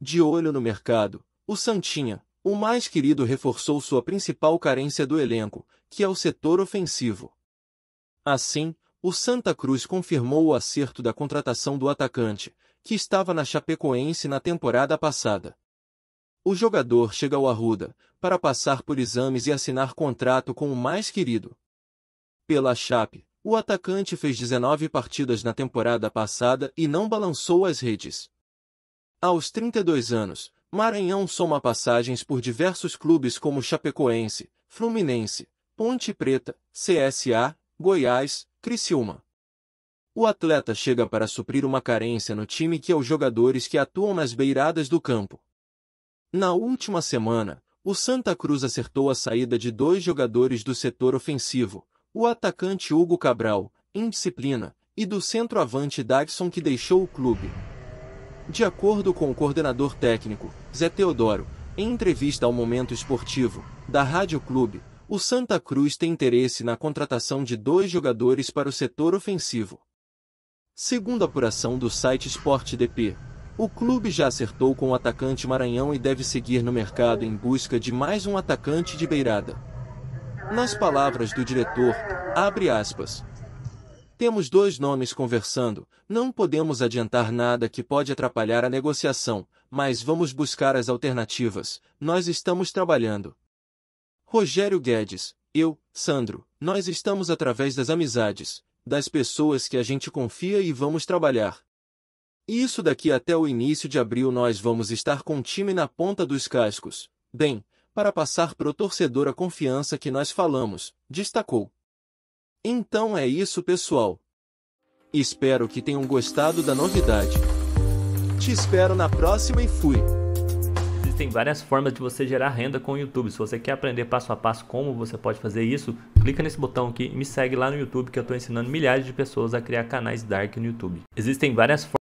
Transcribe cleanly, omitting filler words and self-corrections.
De olho no mercado, o Santinha, o mais querido, reforçou sua principal carência do elenco, que é o setor ofensivo. Assim, o Santa Cruz confirmou o acerto da contratação do atacante, que estava na Chapecoense na temporada passada. O jogador chega ao Arruda, para passar por exames e assinar contrato com o mais querido. Pela Chape, o atacante fez 19 partidas na temporada passada e não balançou as redes. Aos 32 anos, Maranhão soma passagens por diversos clubes como Chapecoense, Fluminense, Ponte Preta, CSA, Goiás, Criciúma. O atleta chega para suprir uma carência no time que é os jogadores que atuam nas beiradas do campo. Na última semana, o Santa Cruz acertou a saída de 2 jogadores do setor ofensivo, o atacante Hugo Cabral, indisciplina, e do centroavante Dagson, que deixou o clube. De acordo com o coordenador técnico, Zé Teodoro, em entrevista ao Momento Esportivo, da Rádio Clube, o Santa Cruz tem interesse na contratação de 2 jogadores para o setor ofensivo. Segundo a apuração do site SportDP, o clube já acertou com o atacante Maranhão e deve seguir no mercado em busca de mais um atacante de beirada. Nas palavras do diretor, abre aspas, temos 2 nomes conversando, não podemos adiantar nada que pode atrapalhar a negociação, mas vamos buscar as alternativas, nós estamos trabalhando. Rogério Guedes, eu, Sandro, nós estamos através das amizades, das pessoas que a gente confia e vamos trabalhar. Isso daqui até o início de abril nós vamos estar com o time na ponta dos cascos, bem, para passar pro torcedor a confiança que nós falamos, destacou. Então é isso, pessoal. Espero que tenham gostado da novidade. Te espero na próxima e fui! Tem várias formas de você gerar renda com o YouTube. Se você quer aprender passo a passo como você pode fazer isso, clica nesse botão aqui e me segue lá no YouTube, que eu estou ensinando milhares de pessoas a criar canais dark no YouTube. Existem várias formas